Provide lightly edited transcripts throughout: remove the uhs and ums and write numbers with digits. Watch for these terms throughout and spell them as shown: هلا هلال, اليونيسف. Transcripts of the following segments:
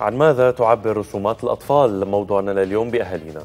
عن ماذا تعبر رسومات الأطفال؟ موضوعنا لليوم بأهالينا.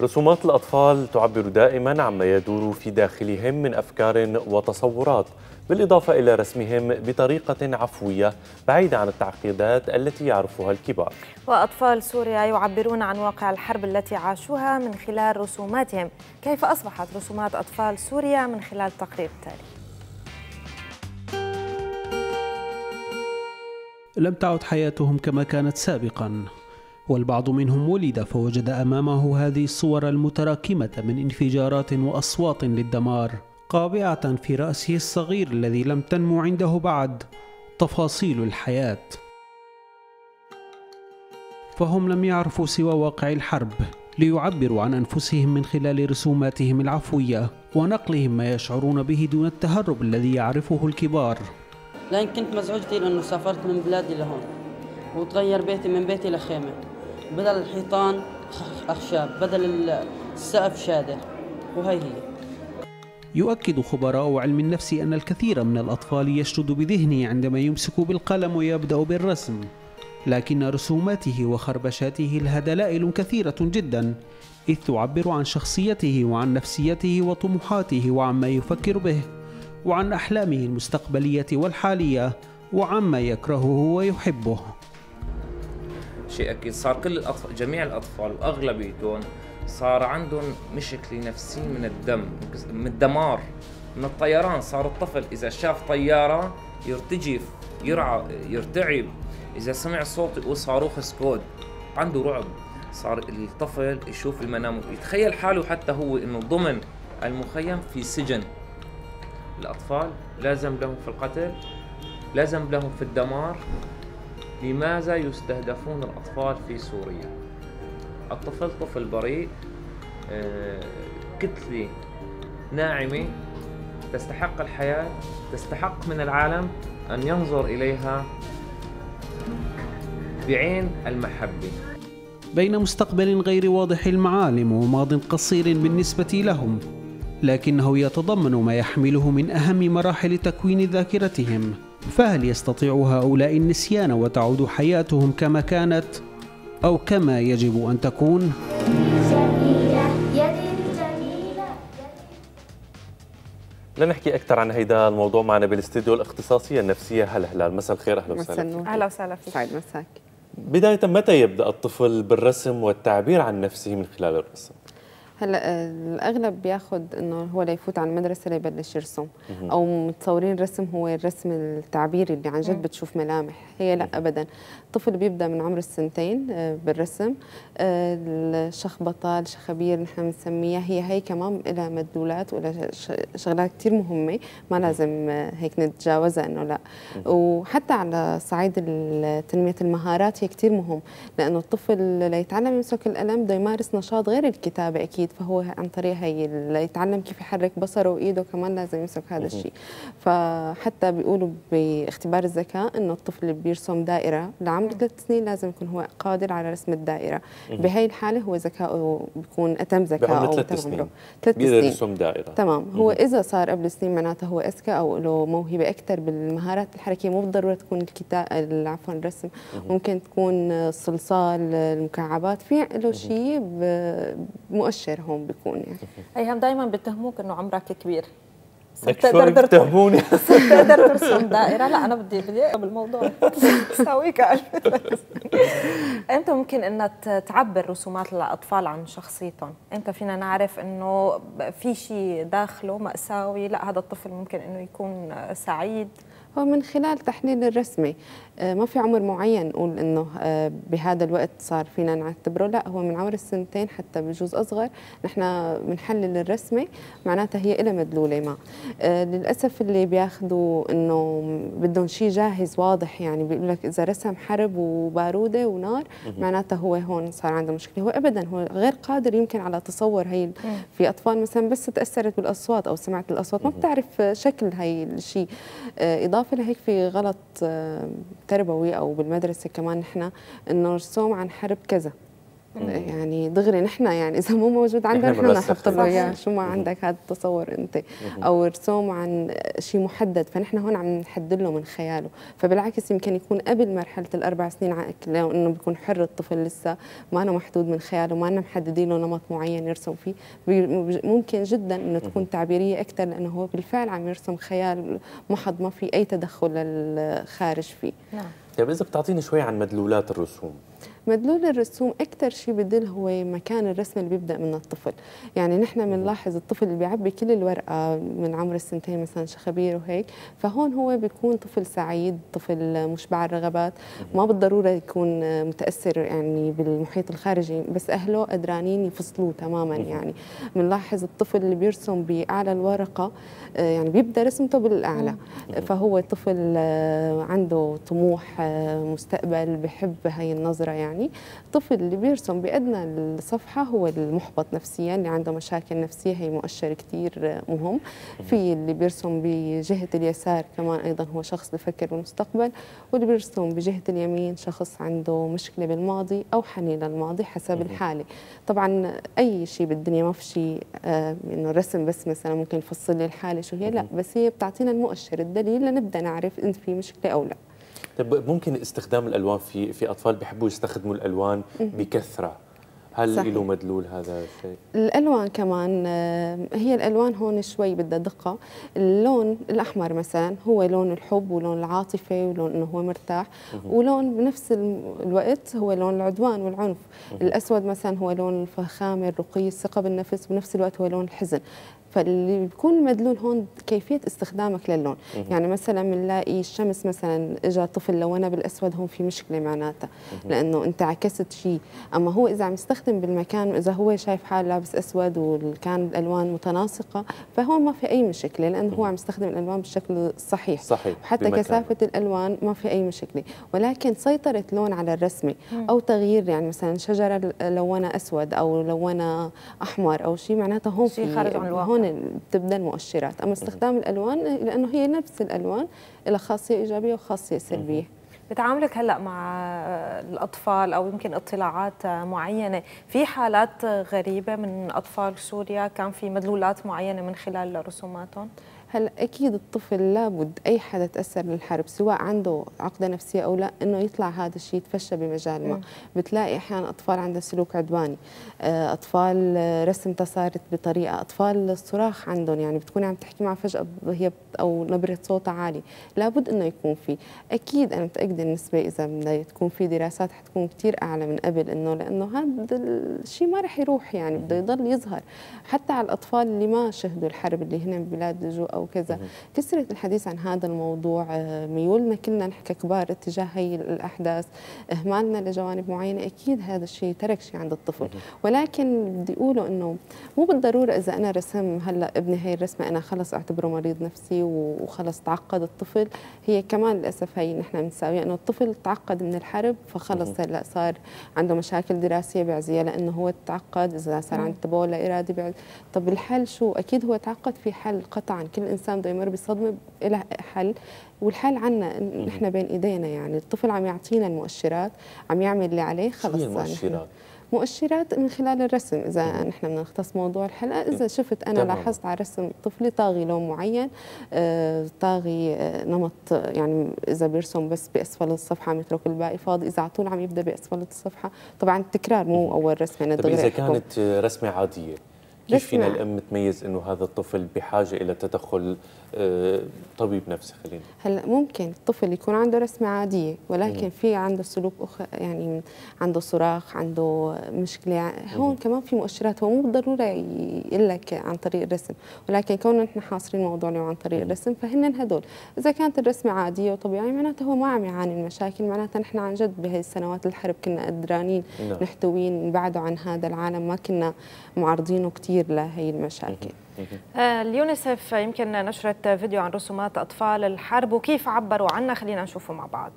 رسومات الأطفال تعبر دائماً عما يدور في داخلهم من أفكار وتصورات، بالإضافة إلى رسمهم بطريقة عفوية بعيدة عن التعقيدات التي يعرفها الكبار. وأطفال سوريا يعبرون عن واقع الحرب التي عاشوها من خلال رسوماتهم. كيف أصبحت رسومات أطفال سوريا من خلال التقرير التالي؟ لم تعد حياتهم كما كانت سابقاً، والبعض منهم ولد فوجد أمامه هذه الصور المتراكمة من انفجارات وأصوات للدمار قابعة في رأسه الصغير الذي لم تنمو عنده بعد تفاصيل الحياة، فهم لم يعرفوا سوى واقع الحرب ليعبروا عن أنفسهم من خلال رسوماتهم العفوية ونقلهم ما يشعرون به دون التهرب الذي يعرفه الكبار. لأن كنت مزعوج كثير أنه سافرت من بلادي لهون وتغير بيتي من بيتي لخيمة، بدل الحيطان أخشاب، بدل السقف شادر، وهي هي. يؤكد خبراء علم النفس أن الكثير من الأطفال يشرد بذهنه عندما يمسك بالقلم ويبدأ بالرسم، لكن رسوماته وخربشاته لها دلائل كثيرة جدا، إذ تعبر عن شخصيته وعن نفسيته وطموحاته وعما يفكر به وعن أحلامه المستقبلية والحالية وعما يكرهه ويحبه. شيء أكيد صار كل الأطفال، جميع الأطفال وأغلبيتهم صار عندهم مشكلة نفسية من الدم، من الدمار، من الطيران. صار الطفل إذا شاف طيارة يرتجف، يرعى، يرتعب، إذا سمع صوت وصاروخ سكود عنده رعب. صار الطفل يشوف المنام يتخيل حاله حتى هو إنه ضمن المخيم في سجن. الأطفال لازم لهم في القتل، لازم لهم في الدمار. لماذا يستهدفون الأطفال في سوريا؟ الطفل طفل بريء، كتلة ناعمة تستحق الحياة، تستحق من العالم أن ينظر إليها بعين المحبة. بين مستقبل غير واضح المعالم وماض قصير بالنسبة لهم، لكنه يتضمن ما يحمله من أهم مراحل تكوين ذاكرتهم، فهل يستطيع هؤلاء النسيان وتعود حياتهم كما كانت أو كما يجب أن تكون؟ لنحكي أكثر عن هذا الموضوع معنا بالاستديو الاختصاصية النفسية هلا هلال. مساء الخير، أهلا وسهلا. أهلا وسهلا فيك. سعيد مساك. بداية، متى يبدأ الطفل بالرسم والتعبير عن نفسه من خلال الرسم؟ هلا الاغلب بياخذ انه هو ليفوت على المدرسه ليبلش يرسم، او متصورين الرسم هو الرسم التعبيري اللي عن جد بتشوف ملامح، هي لا ابدا. الطفل بيبدا من عمر السنتين بالرسم. الشخبطه، الشخابير نحن بنسميها، هي كمان لها مدلولات ولا شغلات كثير مهمه ما لازم هيك نتجاوزها انه لا. وحتى على صعيد تنميه المهارات هي كثير مهم، لانه الطفل ليتعلم يمسك القلم بده يمارس نشاط غير الكتابه اكيد، فهو عن طريق هي اللي يتعلم كيف يحرك بصره وايده كمان لازم يمسك هذا الشيء. فحتى بيقولوا باختبار الذكاء انه الطفل اللي بيرسم دائره لعمر 3 سنين لازم يكون هو قادر على رسم الدائره. بهي الحاله هو ذكائه بيكون اتم ذكاء، او 3 سنين بيقدر يرسم دائره تمام. هو اذا صار قبل سنين معناته هو اذكى او له موهبه اكثر بالمهارات الحركيه، مو بالضروره تكون الكتابه، عفوا الرسم، ممكن تكون الصلصال، المكعبات، في له شيء مؤشر هون بيكون. يعني ايهم دائما بتهموك انه عمرك كبير، بتقدر تهموني بتقدر ترسم دائره، لا انا بدي بالموضوع سويك. امتى ممكن ان تعبر رسومات الاطفال عن شخصيتهم؟ امتى فينا نعرف انه في شيء داخله مأساوي، لا هذا الطفل ممكن انه يكون سعيد؟ هو من خلال تحليل الرسمه، ما في عمر معين نقول انه بهذا الوقت صار فينا نعتبره، لا هو من عمر السنتين حتى بجوز اصغر نحن بنحلل الرسمه، معناتها هي لها مدلوله ما. للاسف اللي بياخذوا انه بدهم شيء جاهز واضح، يعني بيقول لك اذا رسم حرب وباروده ونار معناتها هو هون صار عنده مشكله، هو ابدا هو غير قادر يمكن على تصور. هي في اطفال مثلا بس تاثرت بالاصوات او سمعت الاصوات ما بتعرف شكل هي الشيء. اضافه لهيك في غلط تربوي او بالمدرسه كمان نحن انه رسوم عن حرب كذا يعني دغري نحن يعني اذا مو موجود عندنا نحن بنحط له اياه، شو ما عندك هذا التصور انت او رسوم عن شيء محدد، فنحن هون عم نحدد له من خياله، فبالعكس يمكن يكون قبل مرحله الاربع سنين عقل لانه بيكون حر الطفل لسه ما أنا محدود من خياله، ما أنا محددين له نمط معين يرسم فيه، ممكن جدا انه تكون تعبيريه اكثر لانه هو بالفعل عم يرسم خيال محض ما في اي تدخل الخارج فيه. نعم. طيب إذا بتعطيني شوي عن مدلولات الرسوم. مدلول الرسوم أكثر شيء بدل هو مكان الرسم اللي بيبدأ من الطفل، يعني نحن بنلاحظ الطفل اللي بيعبي كل الورقة من عمر السنتين مثلا شخبير وهيك، فهون هو بيكون طفل سعيد، طفل مشبع الرغبات، ما بالضرورة يكون متأثر يعني بالمحيط الخارجي، بس أهله قدرانين يفصلوه تماما يعني، بنلاحظ الطفل اللي بيرسم بأعلى الورقة يعني بيبدأ رسمته بالأعلى، فهو طفل عنده طموح، مستقبل، بحب هاي النظرة يعني. الطفل اللي بيرسم بأدنى الصفحة هو المحبط نفسيا اللي عنده مشاكل نفسية، هي مؤشر كتير مهم. في اللي بيرسم بجهة اليسار كمان أيضا هو شخص بفكر بالمستقبل، واللي بيرسم بجهة اليمين شخص عنده مشكلة بالماضي أو حنين للماضي حسب الحالة. طبعا أي شيء بالدنيا ما في شيء إنه الرسم بس مثلا ممكن يفصل لي الحالة شو هي، لا بس هي بتعطينا المؤشر الدليل لنبدأ نعرف إن في مشكلة أو لا. طيب ممكن استخدام الالوان في اطفال بيحبوا يستخدموا الالوان بكثره، هل له مدلول هذا الشيء؟ الالوان كمان هي الالوان هون شوي بدها دقه، اللون الاحمر مثلا هو لون الحب ولون العاطفه ولون انه هو مرتاح، ولون بنفس الوقت هو لون العدوان والعنف، الاسود مثلا هو لون الفخامه الرقي الثقه بالنفس، وبنفس الوقت هو لون الحزن، فاللي بيكون المدلول هون كيفيه استخدامك للون، يعني مثلا بنلاقي الشمس مثلا اجى طفل لونها بالاسود هون في مشكله معناتها، لانه انت عكست شيء، اما هو اذا عم يستخدم بالمكان اذا هو شايف حاله لابس اسود وكان الالوان متناسقه فهون ما في اي مشكله لانه هو عم يستخدم الالوان بالشكل الصحيح، وحتى كثافه الالوان ما في اي مشكله، ولكن سيطره لون على الرسمه او تغيير يعني مثلا شجره لونها اسود او لونها احمر او شيء معناتها هون شيء خارج عن الواقع، بتبدا المؤشرات. اما استخدام الالوان لانه هي نفس الالوان لها خاصيه ايجابيه وخاصيه سلبيه. بتعاملك هلا مع الاطفال او يمكن اطلاعات معينه في حالات غريبه من اطفال سوريا كان في مدلولات معينه من خلال رسوماتهم؟ هلا اكيد الطفل لابد اي حدا تاثر بالحرب سواء عنده عقده نفسيه او لا انه يطلع هذا الشيء يتفشى بمجال ما، بتلاقي احيانا اطفال عندها سلوك عدواني، اطفال رسمتها صارت بطريقه، اطفال الصراخ عندهم يعني بتكوني عم تحكي معها فجاه هي او نبره صوتها عاليه، لابد انه يكون في، اكيد انا متاكده النسبه اذا بدها تكون في دراسات حتكون كثير اعلى من قبل انه لانه هذا الشيء ما رح يروح يعني بده يضل يظهر، حتى على الاطفال اللي ما شهدوا الحرب اللي هن ببلاد لجوء أو كذا، كثرة الحديث عن هذا الموضوع، ميولنا كلنا نحن ككبار اتجاه هي الأحداث، إهمالنا لجوانب معينة، أكيد هذا الشيء ترك شيء عند الطفل، ولكن بدي أقوله إنه مو بالضرورة إذا أنا رسم هلا ابني هي الرسمة أنا خلص أعتبره مريض نفسي وخلص تعقد الطفل، هي كمان للأسف هي نحن بنساويها إنه الطفل تعقد من الحرب فخلص هلا صار عنده مشاكل دراسية بعزية لأنه هو تعقد، إذا صار عنده تبول لا إرادي بعزية، طب الحل شو؟ أكيد هو تعقد في حل قطعا، كل إنسان بده يمر بصدمة إلى حل، والحل عنا نحن بين إيدينا يعني، الطفل عم يعطينا المؤشرات، عم يعمل اللي عليه خلص. شو المؤشرات؟ مؤشرات من خلال الرسم، إذا نحن بدنا نختص موضوع الحلقة، إذا شفت أنا لاحظت على رسم طفلي طاغي لون معين، طاغي نمط يعني إذا بيرسم بس بأسفل الصفحة عم يترك الباقي فاضي، إذا على طول عم يبدأ بأسفل الصفحة، طبعا التكرار مو أول رسمة يعني. طب إذا كانت رسمة عادية كيف فينا الام تميز انه هذا الطفل بحاجه الى تدخل طبيب نفسي خلينا؟ هلا ممكن الطفل يكون عنده رسمه عاديه ولكن في عنده سلوك يعني عنده صراخ، عنده مشكله، هون كمان في مؤشرات، هو مو بالضروره يقول لك عن طريق الرسم، ولكن كوننا نحن حاصرين الموضوع اليوم عن طريق الرسم فهن هدول، اذا كانت الرسمه عاديه وطبيعيه معناتها هو ما عم يعاني من مشاكل، معناتها نحن عن جد بهي السنوات الحرب كنا قدرانين نحتوين نبعده عن هذا العالم، ما كنا معرضينه كثير لهي المشاكل. اليونيسف يمكن نشرت فيديو عن رسومات أطفال الحرب وكيف عبروا عنها، خلينا نشوفه مع بعض.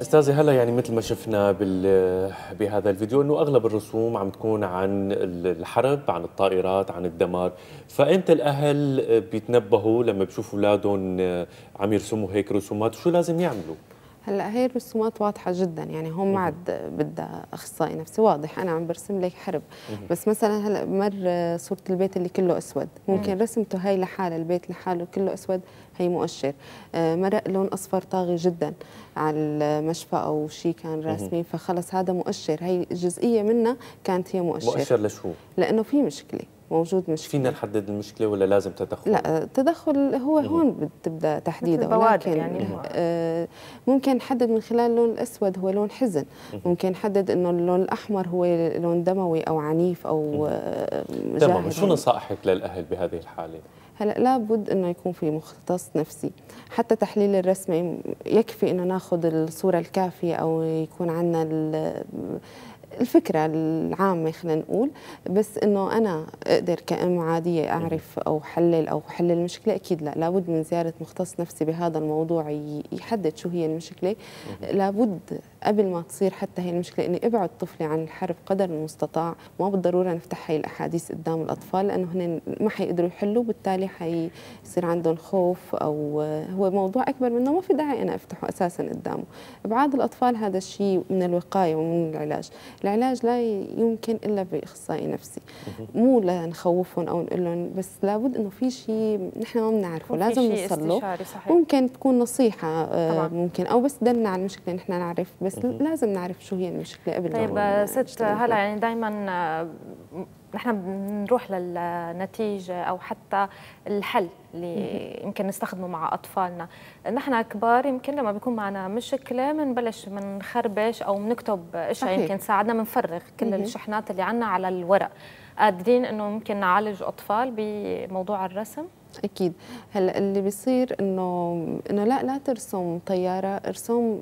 أستاذة هلا، يعني مثل ما شفنا بهذا الفيديو أنه أغلب الرسوم عم تكون عن الحرب، عن الطائرات، عن الدمار. فإمتى الأهل بيتنبهوا لما بيشوفوا أولادهم عم يرسموا هيك رسومات وشو لازم يعملوا؟ هلا هي الرسومات واضحة جدا، يعني هون ما عاد بدها أخصائي نفسي، واضح أنا عم برسم لك حرب. بس مثلا هلا بمر صورة البيت اللي كله أسود، ممكن رسمته هي لحالها، البيت لحاله كله أسود، هي مؤشر. مرق لون أصفر طاغي جدا على المشفى أو شيء كان راسمين، فخلص هذا مؤشر، هي جزئية منها كانت هي مؤشر. مؤشر لشو؟ لأنه في مشكلة، موجود مشكلة. فينا نحدد المشكلة ولا لازم تدخل؟ لا، التدخل هو هون بتبدا تحديده، ولكن يعني ممكن نحدد من خلال اللون الأسود هو لون حزن، ممكن نحدد إنه اللون الأحمر هو لون دموي أو عنيف أو تمام. شو نصائحك للأهل بهذه الحالة؟ هلا لابد انه يكون في مختص نفسي، حتى تحليل الرسمه يكفي انه ناخذ الصوره الكافيه او يكون عندنا الفكره العامه، خلينا نقول. بس انه انا اقدر كأم عاديه اعرف او حلل المشكله، اكيد لا، لابد من زياره مختص نفسي بهذا الموضوع يحدد شو هي المشكله. لابد قبل ما تصير حتى هي المشكله اني ابعد طفلي عن الحرب قدر المستطاع، ما بالضروره نفتح هي الاحاديث قدام الاطفال لانه هن ما حيقدروا يحلوا، بالتالي حيصير عندهم خوف او هو موضوع اكبر منه ما في داعي انا افتحه اساسا قدامه. ابعاد الاطفال هذا الشيء من الوقايه ومن العلاج. العلاج لا يمكن الا باخصائي نفسي، مو لنخوفهم او نقول لهم، بس لابد انه في شيء نحن ما بنعرفه لازم نوصل له. ممكن تكون نصيحه طبعا، ممكن او بس دلنا على المشكله نحن نعرف، بس لازم نعرف شو هي المشكله قبل. طيب ست هلا، يعني دائما نحن بنروح للنتيجه او حتى الحل اللي يمكن نستخدمه مع أطفالنا. نحن كبار يمكن لما بيكون معنا مشكلة بنبلش بنخربش أو بنكتب إشياء يمكن تساعدنا، بنفرغ كل الشحنات اللي عنا على الورق. قادرين إنه يمكن نعالج أطفال بموضوع الرسم؟ أكيد. هلا اللي بيصير إنه لا ترسم طيارة، ارسم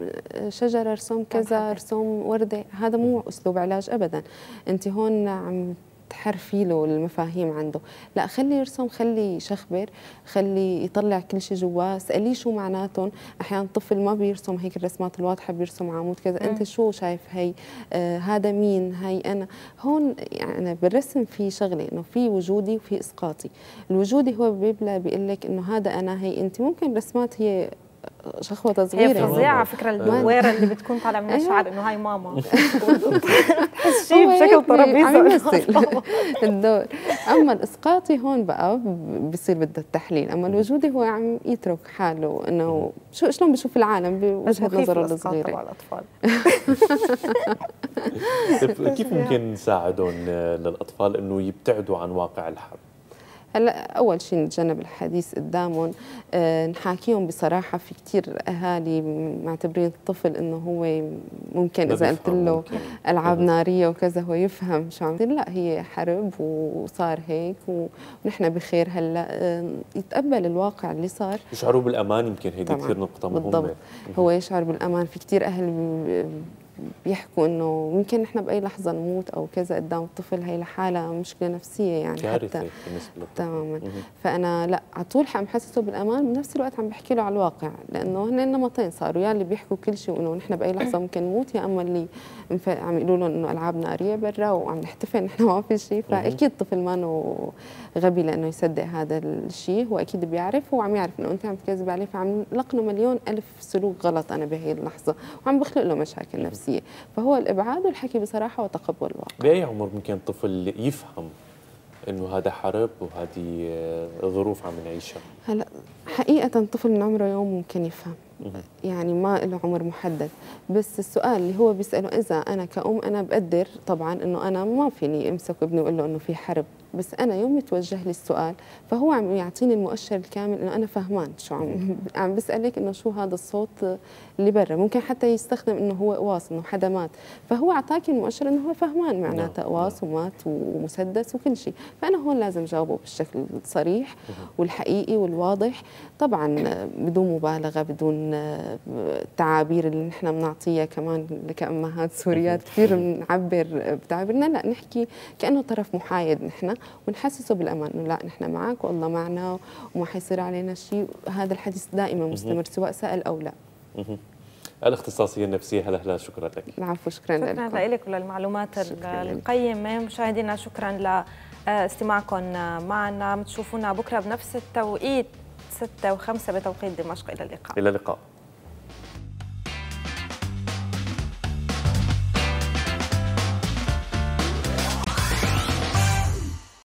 شجرة، ارسم كذا، ارسم وردة، هذا مو أسلوب علاج أبدا. أنت هون عم تحرفي له المفاهيم عنده، لا خلي يرسم، خلي يشخبر، خلي يطلع كل شيء جواه، اسأليه شو معناتهم. احيانا الطفل ما بيرسم هيك الرسمات الواضحه، بيرسم عمود كذا، انت شو شايف هي؟ هذا مين؟ هي انا هون. يعني بالرسم في شغله انه في وجودي وفي اسقاطي، الوجودي هو بيبلى بيقول لك انه هذا انا، هي انت. ممكن رسمات هي شخوطه صغيره، هي فظيعه على فكره الدويره اللي بتكون طالعه من الشعر انه هاي ماما، بتحس شيء بشكل ترابيزه الدور. اما الاسقاطي هون بقى بصير بده التحليل، اما الوجودي هو عم يترك حاله انه شو شلون بشوف العالم بوجهه نظره الصغيره تبع الاطفال. كيف ممكن نساعدهم للاطفال انه يبتعدوا عن واقع الحرب؟ هلا أول شيء نتجنب الحديث قدامهم، نحاكيهم بصراحة. في كثير أهالي معتبرين الطفل إنه هو ممكن إذا قلت له ألعاب نارية وكذا هو يفهم شو عم يصير، لا هي حرب وصار هيك ونحن بخير. هلا يتقبل الواقع اللي صار، يشعروا بالأمان. يمكن هيدي كثير نقطة مهمة. بالضبط، هو يشعر بالأمان. في كثير أهل بيحكوا انه ممكن نحن باي لحظه نموت او كذا قدام الطفل، هي لحالها مشكله نفسيه يعني حتى تماما. فانا لا، على طول عم حسسه بالامان، بنفس الوقت عم بحكي له على الواقع، لانه هن نمطين صاروا، يا اللي بيحكوا كل شيء وانه نحن باي لحظه ممكن نموت، يا اما اللي عم يقولوا لهم انه العاب ناريه برا وعم نحتفل نحن ما في شيء. فاكيد الطفل مانه غبي لانه يصدق هذا الشيء، هو اكيد بيعرف، هو عم يعرف انه انت عم تكذب عليه، فعم لقنه مليون الف سلوك غلط انا بهي اللحظه، وعم بخلق له مشاكل نفسيه. فهو الابعاد والحكي بصراحه وتقبل الواقع. باي عمر ممكن الطفل يفهم انه هذا حرب وهذه ظروف عم نعيشها؟ هلا حقيقه الطفل من عمره يوم ممكن يفهم، يعني ما له عمر محدد. بس السؤال اللي هو بيساله اذا انا كأم انا بقدر طبعا انه انا ما فيني امسك ابني واقول له انه في حرب، بس انا يوم يتوجه لي السؤال فهو عم يعطيني المؤشر الكامل انه انا فهمان شو عم بسالك انه شو هذا الصوت اللي برا. ممكن حتى يستخدم انه هو قواص، انه حدا مات، فهو اعطاك المؤشر انه هو فهمان معناته قواص ومات ومسدس وكل شيء. فانا هون لازم جاوبه بالشكل الصريح والحقيقي والواضح، طبعا بدون مبالغه، بدون التعابير اللي نحن بنعطيها كمان كأمهات سوريات كثير بنعبر بتعابيرنا، لا نحكي كأنه طرف محايد نحن، ونحسسه بالامان انه لا نحن معك والله معنا وما حيصير علينا شيء. هذا الحديث دائما مستمر سواء سال او لا. الاختصاصيه النفسيه هلا هلال، شكرا لك. العفو، شكرا لك. شكرا لك وللمعلومات القيمه. مشاهدينا شكرا لاستماعكم معنا، بتشوفونا بكره بنفس التوقيت 6:05 بتوقيت دمشق. الى اللقاء.